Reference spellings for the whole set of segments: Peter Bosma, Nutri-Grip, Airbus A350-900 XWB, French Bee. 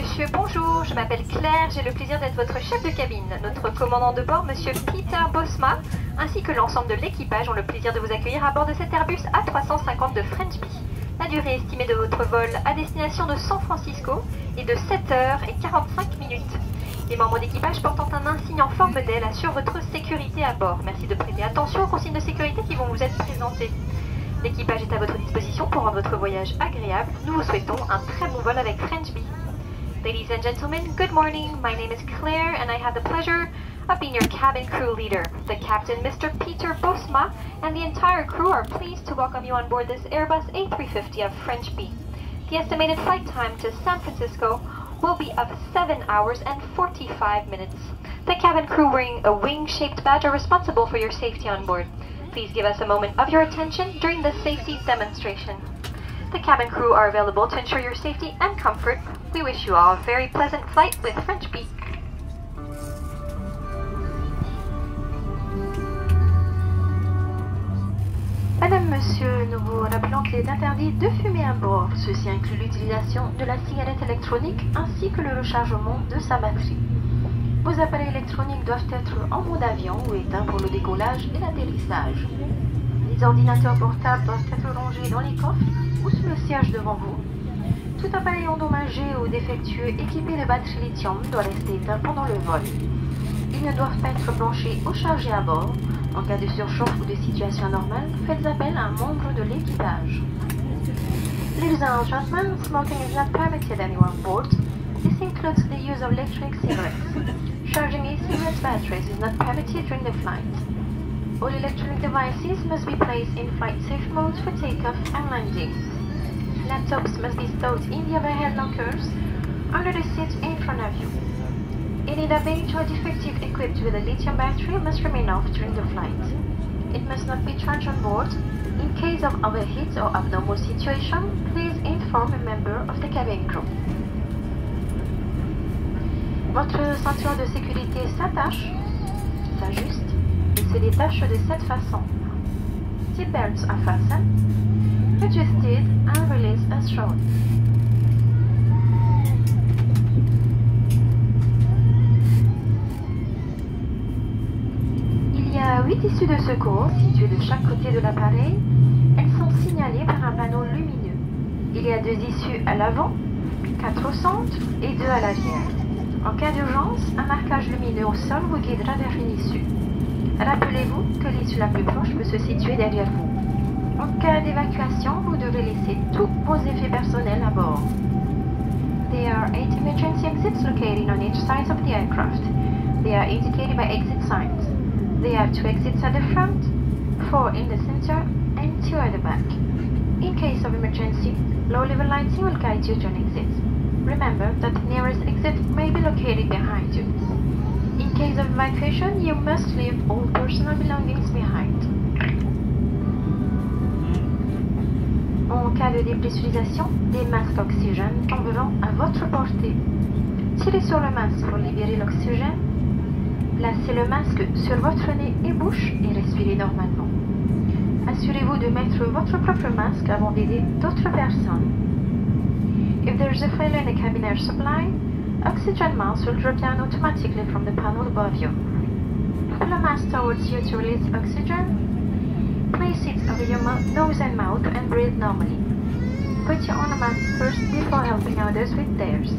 monsieur, bonjour, je m'appelle Claire, j'ai le plaisir d'être votre chef de cabine. Notre commandant de bord, monsieur Peter Bosma, ainsi que l'ensemble de l'équipage ont le plaisir de vous accueillir à bord de cet Airbus A350 de French Bee. La durée estimée de votre vol à destination de San Francisco est de 7h45. Les membres d'équipage portant un insigne en forme d'aile assurent votre sécurité à bord. Merci de prêter attention aux consignes de sécurité qui vont vous être présentées. L'équipage est à votre disposition pour rendre votre voyage agréable. Nous vous souhaitons un très bon vol avec French Bee. Ladies and gentlemen, good morning. My name is Claire and I have the pleasure of being your cabin crew leader. The captain, Mr. Peter Bosma, and the entire crew are pleased to welcome you on board this Airbus A350 of French Bee. The estimated flight time to San Francisco will be of 7 hours and 45 minutes. The cabin crew wearing a wing-shaped badge are responsible for your safety on board. Please give us a moment of your attention during the safety demonstration. The cabin crew are available to ensure your safety and comfort. We wish you all a very pleasant flight with French Bee. Madame, Monsieur, nous vous rappelons qu'il est interdit de fumer à bord. Ceci inclut l'utilisation de la cigarette électronique ainsi que le rechargement de sa batterie. Vos appareils électroniques doivent être en mode avion ou éteints pour le décollage et l'atterrissage. Les ordinateurs portables doivent être rangés dans les coffres ou sous le siège devant vous. Tout appareil endommagé ou défectueux équipé de batteries lithium doit rester éteint pendant le vol. Ils ne doivent pas être branchés ou chargés à bord. En cas de surchauffe ou de situation anormale, faites appel à un membre de l'équipage. Ladies and gentlemen, smoking is not permitted anywhere on board. This includes the use of electric cigarettes. Charging e-cigarette batteries is not permitted during the flight. All electronic devices must be placed in flight safe mode for takeoff and landing. Laptops must be stowed in the overhead lockers under the seat in front of you. Any damage or defective equipped with a lithium battery must remain off during the flight. It must not be charged on board. In case of overheat or abnormal situation, please inform a member of the cabin crew. Votre ceinture de sécurité s'attache, s'ajuste et se détache de cette façon. Seatbelts are fastened, adjusted and released as shown. Huit issues de secours situées de chaque côté de l'appareil, elles sont signalées par un panneau lumineux. Il y a 2 issues à l'avant, 4 au centre et 2 à l'arrière. En cas d'urgence, un marquage lumineux au sol vous guidera vers une issue. Rappelez-vous que l'issue la plus proche peut se situer derrière vous. En cas d'évacuation, vous devez laisser tous vos effets personnels à bord. There are 8 emergency exits located on each side of the aircraft. They are indicated by exit signs. There are 2 exits at the front, 4 in the center, and 2 at the back. In case of emergency, low-level lighting will guide you to an exit. Remember that the nearest exit may be located behind you. In case of evacuation, you must leave all personal belongings behind. En cas de dépressurisation, des masques oxygène tomberont à votre portée. Tirez sur le masque pour libérer l'oxygène. Placez le masque sur votre nez et bouche et respirez normalement. Assurez-vous de mettre votre propre masque avant d'aider d'autres personnes. If there is a failure in the cabin air supply, oxygen mask will drop down automatically from the panel above you. Pull the mask towards you to release oxygen. Place it over your nose and mouth and breathe normally. Put your own mask first before helping others with theirs.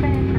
French Bee.